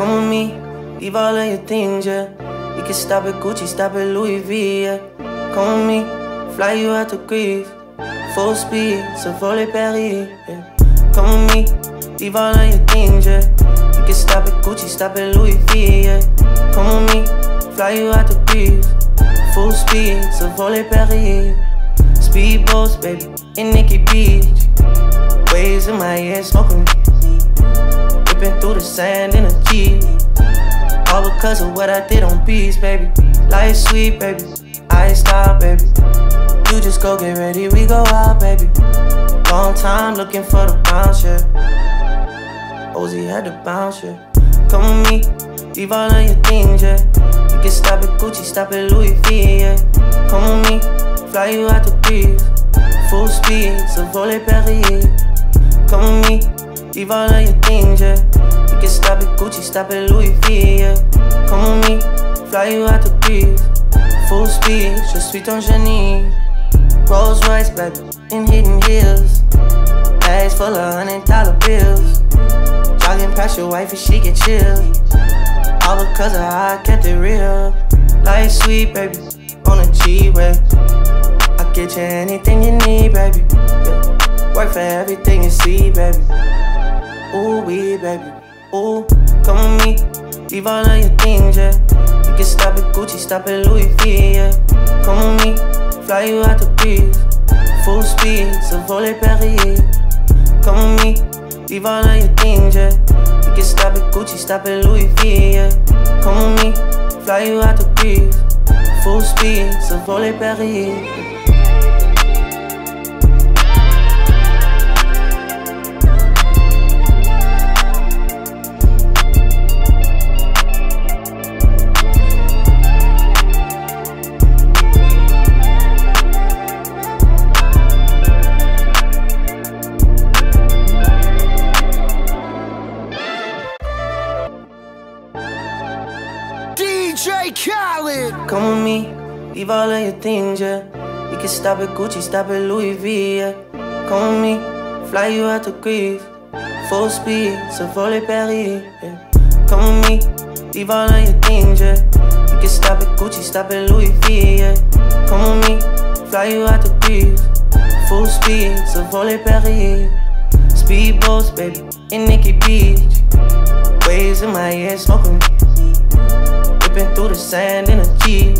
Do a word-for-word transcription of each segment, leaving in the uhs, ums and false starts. Come with me, leave all of your things, yeah. You can stop at Gucci, stop at Louis V, yeah. Come with me, fly you out to Greece, full speed, so volley Paris, yeah. Come with me, leave all of your things, yeah. You can stop at Gucci, stop at Louis V, yeah. Come with me, fly you out to Greece, full speed, so volley Paris. Speedboats, baby, in Nikki Beach. Waves in my head, smoking. Ripping through the sand in a Jeep. All because of what I did on beats, baby. Life's sweet, baby. I stop, baby. You just go get ready, we go out, baby. Long time looking for the bounce, yeah. Ozzy had to bounce, yeah. Come with me, leave all of your things, yeah. You can stop at Gucci, stop at Louis V, yeah. Come with me, fly you out to Greece, full speed, so volley Paris. Come with me, leave all of your things, yeah. You can stop at Gucci, stop at Louis V, yeah. Come with me, fly you out to Greece, full speed, je suis ton génie. Rolls Royce, baby, in hidden heels. Bags full of hundred dollar bills. Jogging past your wife and she get chill. All because of how I kept it real. Life sweet, baby, on a G-way. I get you anything you need, baby, yeah. Work for everything you see, baby. Ooh, wee, baby, ooh. Come with me, leave all of your things, yeah. You can stop at Gucci, stop at Louis V, yeah. Come with me, fly you out to Greece, full speed, so volley Paris. Come with me, leave all of your things, yeah. You can stop at Gucci, stop at Louis V, yeah. Come with me, fly you out to Greece, full speed, so volley Paris. Come with me, leave all of your things, yeah. You can stop at Gucci, stop at Louis V, yeah. Come with me, fly you out to Greece, full speed, so volley Paris, yeah. Come with me, leave all of your things, yeah. You can stop at Gucci, stop at Louis V, yeah. Come with me, fly you out to Greece, full speed, so volley Paris. Speedboats, baby, in Nikki Beach. Waves in my head, smoking. Ripping through the sand in a Jeep.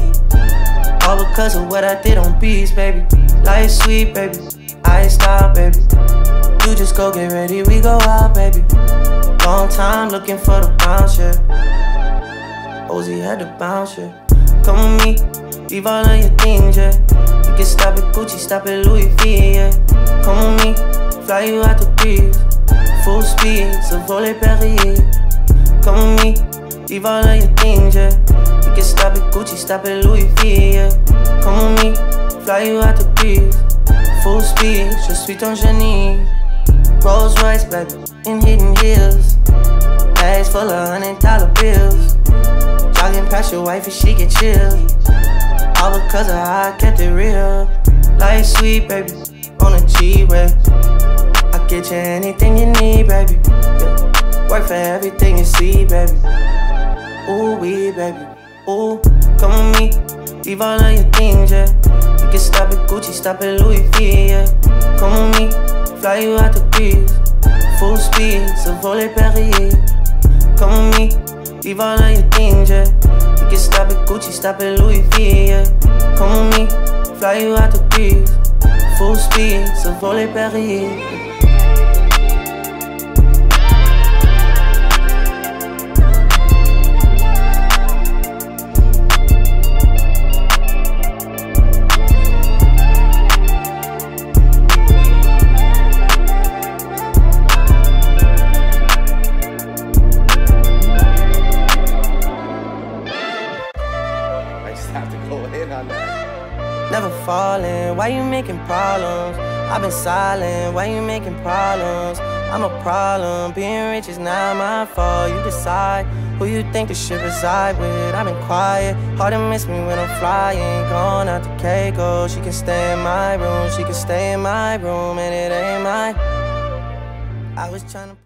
All because of what I did on beats, baby. Life's sweet, baby. I stop, baby. You just go get ready, we go out, baby. Long time looking for the bounce, yeah. Ozzy had to bounce, yeah. Come with me, leave all of your things, yeah. You can stop at Gucci, stop at Louis V, yeah. Come with me, fly you out to Greece, full speed, so volley Paris. Come with me, leave all of your things, yeah. You can stop at Gucci, stop at Louis V, yeah. Come with me, fly you out to Greece, full speed, je suis ton génie. Rolls Royce, baby, in hidden heels. Bags full of hundred dollar bills. Jogging past your wife and she get chill. All because of how I kept it real. Life sweet, baby, on a G-way. I get you anything you need, baby, yeah. Work for everything you see, baby. Ooh, wee, baby, ooh. Come with me, leave all of your things, yeah. You can stop at Gucci, stop at Louis V, yeah. Come with me, fly you out to Greece, full speed, so volley Paris. Come with me, leave all of your things, yeah. You can stop at Gucci, stop at Louis V, yeah. Come with me, fly you out to Greece, full speed, so volley Paris. Never falling, why you making problems? I've been silent, why you making problems? I'm a problem, being rich is not my fault. You decide who you think the shit reside with. I've been quiet, hard to miss me when I'm flying. Gone out to Keiko, she can stay in my room. She can stay in my room and it ain't mine. I was trying to